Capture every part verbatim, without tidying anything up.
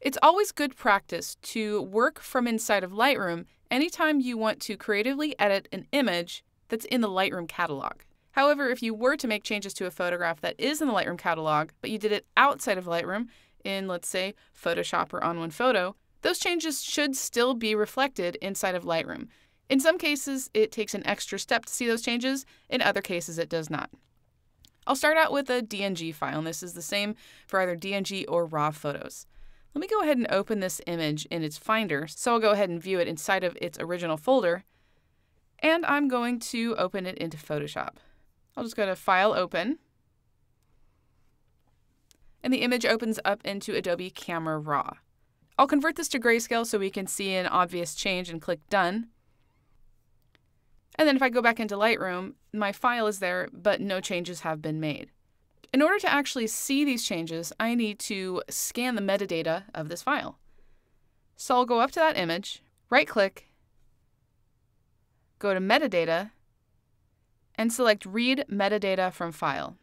It's always good practice to work from inside of Lightroom anytime you want to creatively edit an image that's in the Lightroom catalog. However, if you were to make changes to a photograph that is in the Lightroom catalog, but you did it outside of Lightroom in, let's say, Photoshop or On one Photo, those changes should still be reflected inside of Lightroom. In some cases, it takes an extra step to see those changes. In other cases, it does not. I'll start out with a D N G file, and this is the same for either D N G or RAW photos. Let me go ahead and open this image in its Finder, so I'll go ahead and view it inside of its original folder, and I'm going to open it into Photoshop. I'll just go to File, Open, and the image opens up into Adobe Camera Raw. I'll convert this to grayscale so we can see an obvious change and click Done. And then if I go back into Lightroom, my file is there, but no changes have been made. In order to actually see these changes, I need to scan the metadata of this file. So I'll go up to that image, right-click, go to Metadata, and select Read Metadata from File.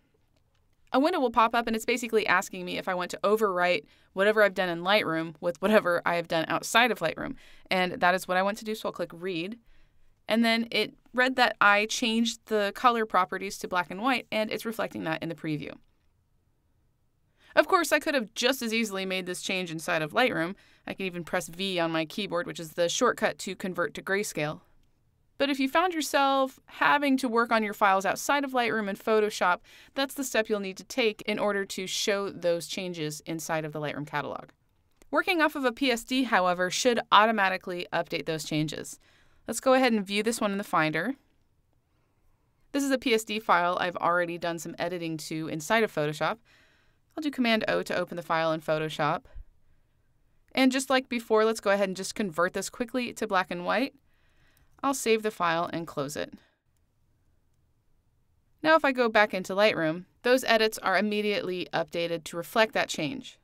A window will pop up, and it's basically asking me if I want to overwrite whatever I've done in Lightroom with whatever I have done outside of Lightroom. And that is what I want to do, so I'll click Read. And then it read that I changed the color properties to black and white, and it's reflecting that in the preview. Of course, I could have just as easily made this change inside of Lightroom. I can even press V on my keyboard, which is the shortcut to convert to grayscale. But if you found yourself having to work on your files outside of Lightroom and Photoshop, that's the step you'll need to take in order to show those changes inside of the Lightroom catalog. Working off of a P S D, however, should automatically update those changes. Let's go ahead and view this one in the Finder. This is a P S D file I've already done some editing to inside of Photoshop. I'll do Command O to open the file in Photoshop. And just like before, let's go ahead and just convert this quickly to black and white. I'll save the file and close it. Now if I go back into Lightroom, those edits are immediately updated to reflect that change.